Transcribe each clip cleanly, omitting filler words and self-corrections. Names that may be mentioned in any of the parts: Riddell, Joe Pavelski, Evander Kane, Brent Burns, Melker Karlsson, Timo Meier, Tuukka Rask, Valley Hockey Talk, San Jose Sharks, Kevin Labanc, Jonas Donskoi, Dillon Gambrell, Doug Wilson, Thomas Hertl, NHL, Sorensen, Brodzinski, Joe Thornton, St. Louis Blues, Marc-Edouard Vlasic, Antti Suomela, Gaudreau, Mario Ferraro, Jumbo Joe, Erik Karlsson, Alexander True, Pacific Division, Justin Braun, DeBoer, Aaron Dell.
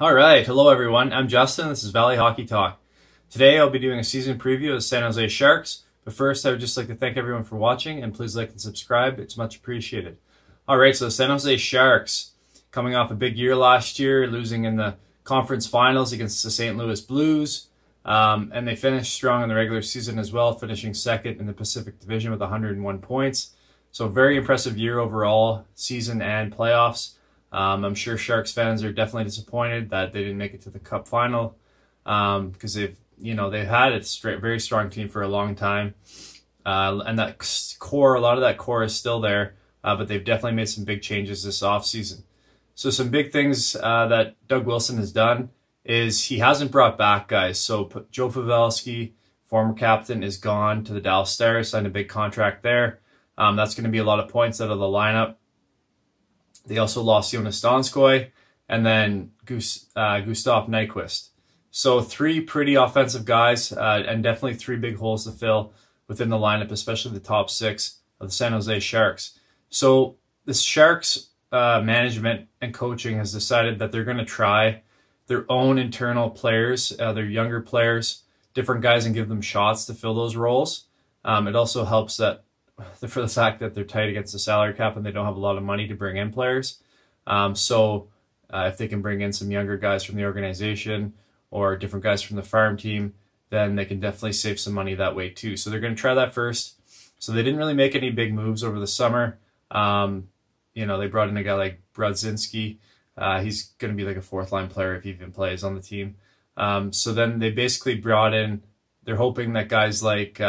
All right, hello everyone. I'm Justin. This is Valley Hockey Talk. Today I'll be doing a season preview of the San Jose Sharks. But first, I would just like to thank everyone for watching, and please like and subscribe. It's much appreciated. All right, so the San Jose Sharks, coming off a big year last year, losing in the conference finals against the St. Louis Blues, and they finished strong in the regular season as well, finishing second in the Pacific Division with 101 points. So very impressive year overall, season and playoffs. I'm sure Sharks fans are definitely disappointed that they didn't make it to the Cup final, because they've had a very strong team for a long time, and that core, a lot of that core is still there, but they've definitely made some big changes this offseason. So some big things that Doug Wilson has done is he hasn't brought back guys. So Joe Pavelski, former captain, is gone to the Dallas Stars, signed a big contract there. That's going to be a lot of points out of the lineup. They also lost Jonas Donskoi and then Gustav Nyquist. So three pretty offensive guys, and definitely three big holes to fill within the lineup, especially the top six of the San Jose Sharks. So the Sharks management and coaching has decided that they're going to try their own internal players, their younger players, different guys, and give them shots to fill those roles. It also helps that for the fact that they're tight against the salary cap and they don't have a lot of money to bring in players. So if they can bring in some younger guys from the organization or different guys from the farm team, then they can definitely save some money that way too. So they're going to try that first. So they didn't really make any big moves over the summer. They brought in a guy like Brodzinski. He's going to be like a fourth line player if he even plays on the team. So then they basically brought in, they're hoping that guys like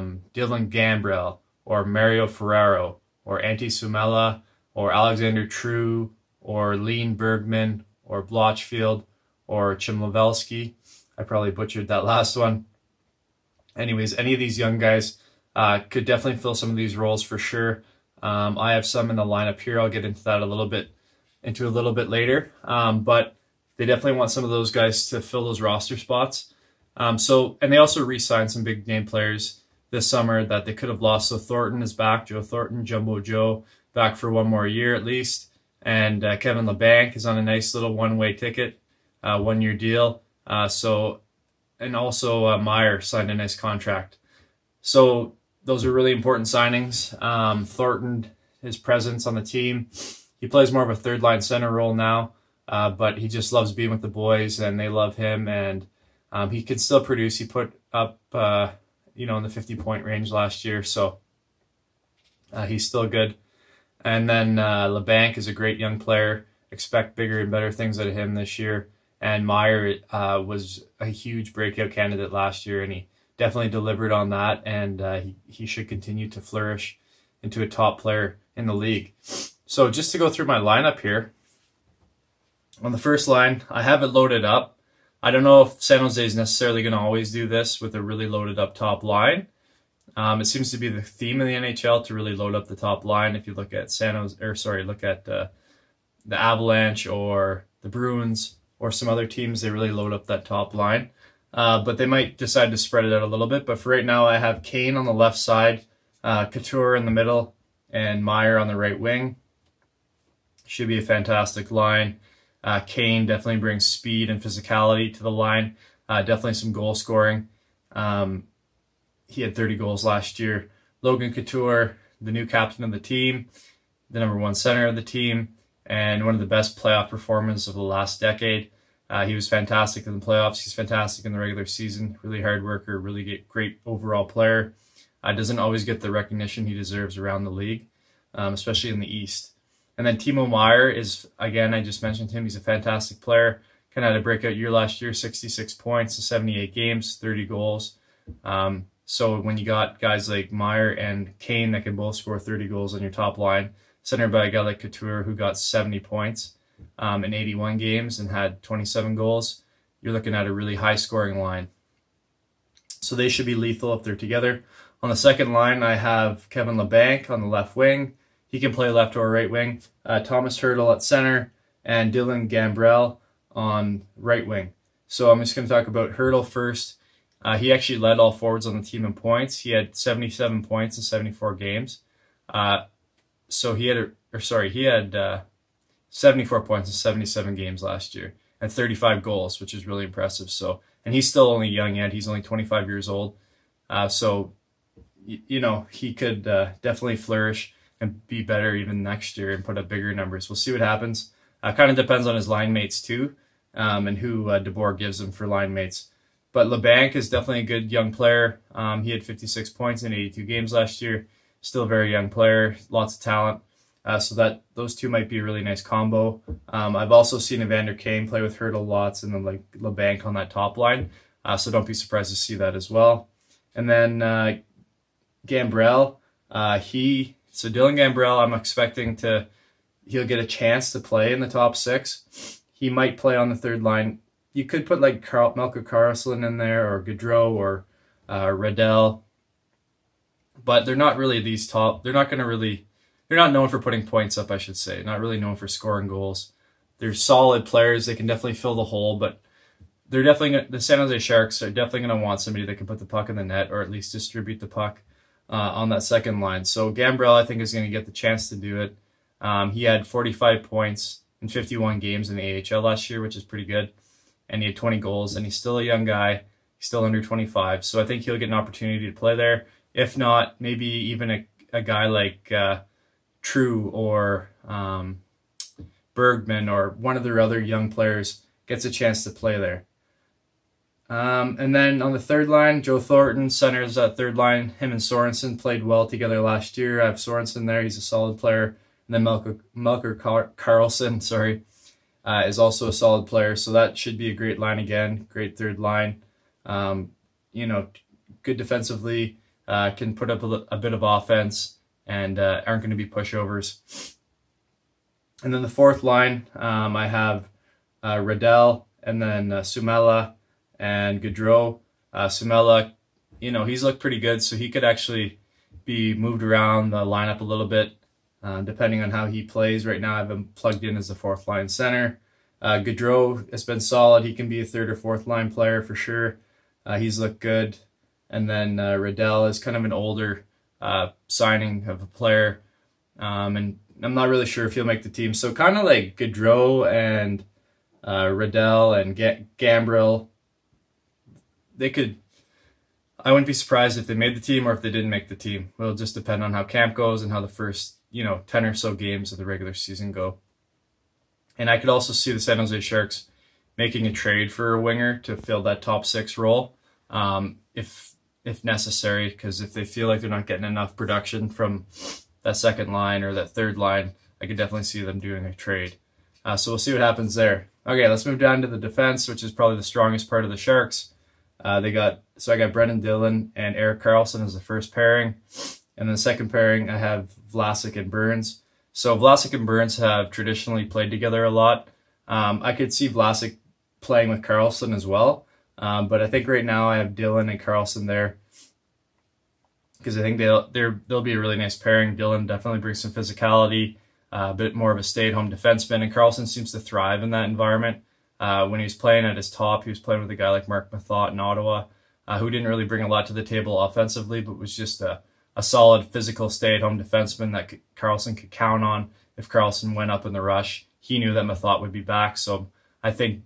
Dillon Gambrell or Mario Ferraro or Antti Suomela or Alexander True or Lean Bergmann or Blotchfield or Chimlevelski. I probably butchered that last one. Anyways, any of these young guys could definitely fill some of these roles for sure. I have some in the lineup here. I'll get into that a little bit later. But they definitely want some of those guys to fill those roster spots. And they also re-signed some big name players this summer that they could have lost. So Thornton is back, Joe Thornton, Jumbo Joe, back for one more year at least. And Kevin Labanc is on a nice little one-way ticket, one-year deal. Meier signed a nice contract. So those are really important signings. Thornton, his presence on the team, he plays more of a third-line center role now, but he just loves being with the boys, and they love him, and he can still produce. He put up, in the 50-point range last year, so he's still good. And then Labanc is a great young player. Expect bigger and better things out of him this year. And Meier was a huge breakout candidate last year, and he definitely delivered on that, and he should continue to flourish into a top player in the league. So just to go through my lineup here, on the first line, I have it loaded up. I don't know if San Jose is necessarily going to always do this with a really loaded up top line. It seems to be the theme in the NHL to really load up the top line. If you look at the Avalanche or the Bruins or some other teams, they really load up that top line. But they might decide to spread it out a little bit. But for right now, I have Kane on the left side, Couture in the middle, and Meier on the right wing. Should be a fantastic line. Kane definitely brings speed and physicality to the line. Definitely some goal scoring. He had 30 goals last year. Logan Couture, the new captain of the team, the number one center of the team, and one of the best playoff performers of the last decade. He was fantastic in the playoffs. He's fantastic in the regular season. Really hard worker, really great overall player. Doesn't always get the recognition he deserves around the league, especially in the East. And then Timo Meier is, again, I just mentioned him. He's a fantastic player. Kind of had a breakout year last year, 66 points to 78 games, 30 goals. So when you got guys like Meier and Kane that can both score 30 goals on your top line, centered by a guy like Couture who got 70 points in 81 games and had 27 goals, you're looking at a really high-scoring line. So they should be lethal if they're together. On the second line, I have Kevin Labanc on the left wing. He can play left or right wing. Thomas Hertl at center and Dillon Gambrell on right wing. So I'm just going to talk about Hertl first. He actually led all forwards on the team in points. He had 77 points in 74 games. So he had 74 points in 77 games last year and 35 goals, which is really impressive. So, and he's still only young yet. He's only 25 years old. So, you know, he could definitely flourish and be better even next year and put up bigger numbers. We'll see what happens. Kind of depends on his line mates too, and who DeBoer gives him for line mates. But Labanc is definitely a good young player. He had 56 points in 82 games last year. Still a very young player, lots of talent. So that those two might be a really nice combo. I've also seen Evander Kane play with Hertl lots, and then like Labanc on that top line. So don't be surprised to see that as well. And then Gambrell, Dillon Gambrell, I'm expecting he'll get a chance to play in the top six. He might play on the third line. You could put like Melker Karlsson in there, or Gaudreau, or Riddell, but they're not really these top. They're not known for putting points up, I should say. Not really known for scoring goals. They're solid players. They can definitely fill the hole, but they're definitely the San Jose Sharks are definitely going to want somebody that can put the puck in the net, or at least distribute the puck on that second line. So Gambrell, I think, is going to get the chance to do it. He had 45 points in 51 games in the AHL last year, which is pretty good. And he had 20 goals, and he's still a young guy. He's still under 25, so I think he'll get an opportunity to play there. If not, maybe even a guy like True or Bergman or one of their other young players gets a chance to play there. And then on the third line, Joe Thornton centers that third line. Him and Sorensen played well together last year. I have Sorensen there. He's a solid player. And then Melker Karlsson is also a solid player, so that should be a great line again. Great third line, you know, good defensively, can put up a bit of offense, and aren't going to be pushovers. And then the fourth line, I have Riddell, and then Suomela and Gaudreau. Suomela, you know, he's looked pretty good, so he could actually be moved around the lineup a little bit. Depending on how he plays. Right now, I have him plugged in as a fourth line center. Gaudreau has been solid. He can be a third or fourth line player for sure. He's looked good. And then Riddell is kind of an older signing of a player. And I'm not really sure if he'll make the team. So kind of like Gaudreau and Riddell and Gambrell, they could... I wouldn't be surprised if they made the team or if they didn't make the team. It'll just depend on how camp goes and how the first, you know, 10 or so games of the regular season go. And I could also see the San Jose Sharks making a trade for a winger to fill that top six role, if necessary, because if they feel like they're not getting enough production from that second line or that third line, I could definitely see them doing a trade. So we'll see what happens there. Okay, let's move down to the defense, which is probably the strongest part of the Sharks. I got Brendan Dillon and Erik Karlsson as the first pairing. And then the second pairing, I have Vlasic and Burns. So Vlasic and Burns have traditionally played together a lot. I could see Vlasic playing with Karlsson as well. But I think right now I have Dillon and Karlsson there, because I think they'll be a really nice pairing. Dillon definitely brings some physicality, a bit more of a stay-at-home defenseman. And Karlsson seems to thrive in that environment. When he was playing at his top, he was playing with a guy like Mark Methot in Ottawa, who didn't really bring a lot to the table offensively, but was just a solid physical stay-at-home defenseman that Karlsson could count on. If Karlsson went up in the rush, he knew that Methot would be back. So I think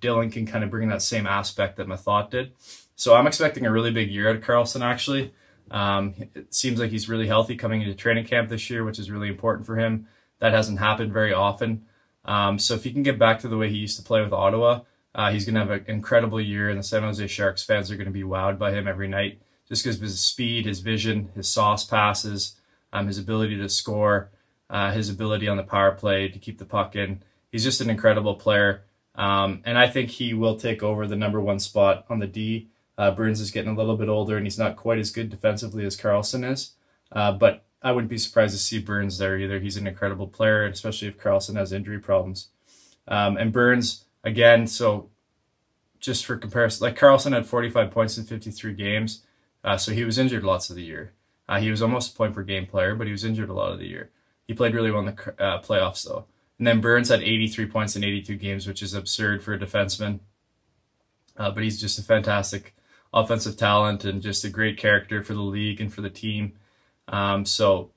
Dillon can kind of bring that same aspect that Methot did. So I'm expecting a really big year out of Karlsson, actually. It seems like he's really healthy coming into training camp this year, which is really important for him. That hasn't happened very often. So if he can get back to the way he used to play with Ottawa, he's going to have an incredible year, and the San Jose Sharks fans are going to be wowed by him every night, just because of his speed, his vision, his sauce passes, his ability to score, his ability on the power play to keep the puck in. He's just an incredible player, and I think he will take over the number one spot on the D. Burns is getting a little bit older, and he's not quite as good defensively as Karlsson is, but I wouldn't be surprised to see Burns there either. He's an incredible player, especially if Karlsson has injury problems. And Burns, again, so just for comparison, like Karlsson had 45 points in 53 games, so he was injured lots of the year. He was almost a point-per-game player, but he was injured a lot of the year. He played really well in the playoffs, though. And then Burns had 83 points in 82 games, which is absurd for a defenseman. But he's just a fantastic offensive talent and just a great character for the league and for the team. So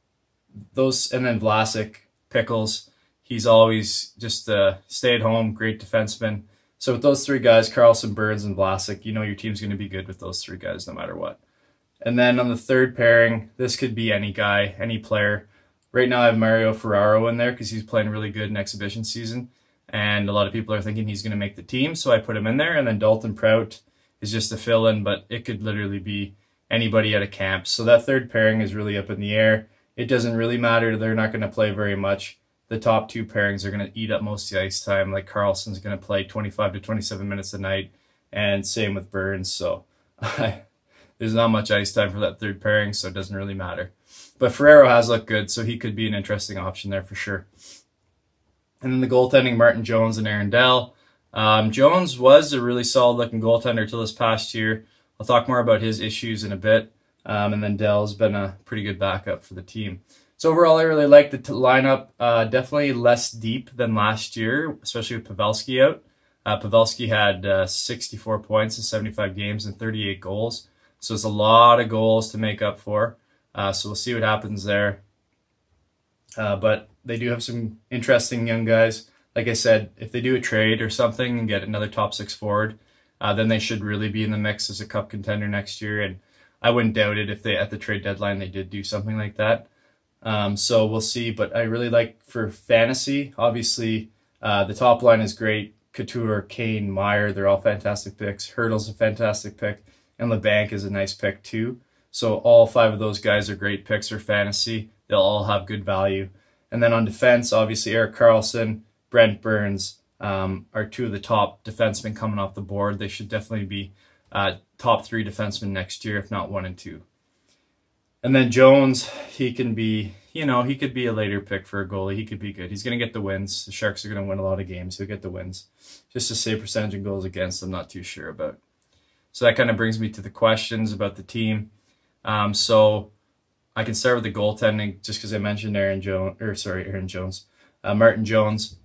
those, and then Vlasic, Pickles, He's always just a stay-at-home, great defenseman. So with those three guys, Karlsson, Burns, and Vlasic, you know your team's going to be good with those three guys no matter what. And then on the third pairing, this could be any guy, any player. Right now I have Mario Ferraro in there because he's playing really good in exhibition season. And a lot of people are thinking he's going to make the team, so I put him in there. And then Dalton Prout is just a fill-in, but it could literally be anybody at a camp. So that third pairing is really up in the air. It doesn't really matter. They're not going to play very much. The top two pairings are going to eat up most of the ice time. Like Karlsson's going to play 25 to 27 minutes a night, and same with Burns. So there's not much ice time for that third pairing, so it doesn't really matter. But Ferraro has looked good, so he could be an interesting option there for sure. And then the goaltending, Martin Jones and Aaron Dell. Jones was a really solid-looking goaltender till this past year. I'll talk more about his issues in a bit. And then Dell's been a pretty good backup for the team. So overall, I really like the lineup. Definitely less deep than last year, especially with Pavelski out. Pavelski had 64 points in 75 games and 38 goals. So it's a lot of goals to make up for. So we'll see what happens there. But they do have some interesting young guys. Like I said, if they do a trade or something and get another top six forward, then they should really be in the mix as a cup contender next year. And I wouldn't doubt it if they, at the trade deadline, they did do something like that. So we'll see. But I really like for fantasy, obviously, the top line is great. Couture, Kane, Meier, they're all fantastic picks. Hertl's a fantastic pick. And Labanc is a nice pick too. So all five of those guys are great picks for fantasy. They'll all have good value. And then on defense, obviously, Erik Karlsson, Brent Burns are two of the top defensemen coming off the board. They should definitely be top three defensemen next year, if not one and two. And then Jones, he can be, you know, he could be a later pick for a goalie. He could be good. He's going to get the wins. The Sharks are going to win a lot of games. He'll get the wins. Just to save percentage and goals against, I'm not too sure about. So that kind of brings me to the questions about the team. So I can start with the goaltending just because I mentioned Aaron Jones. Martin Jones.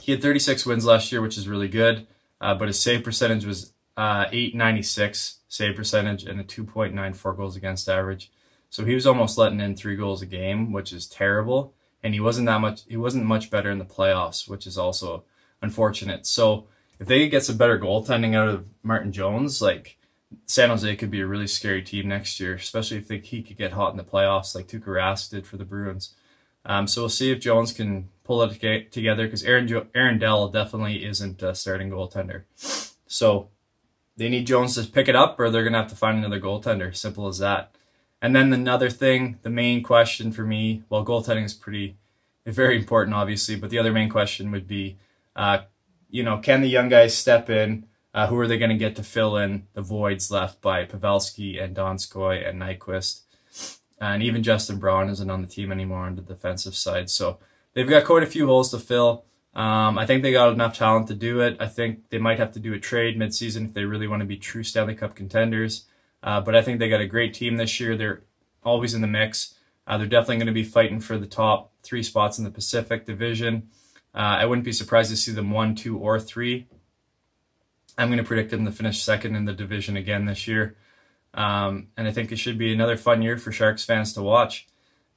He had 36 wins last year, which is really good. But his save percentage was .896 save percentage and a 2.94 goals against average. So he was almost letting in 3 goals a game, which is terrible. And he wasn't much better in the playoffs, which is also unfortunate. So if they could get some better goaltending out of Martin Jones, like San Jose could be a really scary team next year, especially if he could get hot in the playoffs like Tuukka Rask did for the Bruins. So we'll see if Jones can pull it together, because Aaron Dell definitely isn't a starting goaltender. So they need Jones to pick it up, or they're going to have to find another goaltender. Simple as that. And then another thing, the main question for me, well, goaltending is very important, obviously, but the other main question would be, you know, can the young guys step in? Who are they going to get to fill in the voids left by Pavelski and Donskoi and Nyquist? And even Justin Braun isn't on the team anymore on the defensive side. So they've got quite a few holes to fill. I think they got enough talent to do it. I think they might have to do a trade midseason if they really want to be true Stanley Cup contenders. But I think they got a great team this year. They're always in the mix. They're definitely going to be fighting for the top 3 spots in the Pacific Division. I wouldn't be surprised to see them 1, 2, or 3. I'm going to predict them to finish second in the division again this year. And I think it should be another fun year for Sharks fans to watch.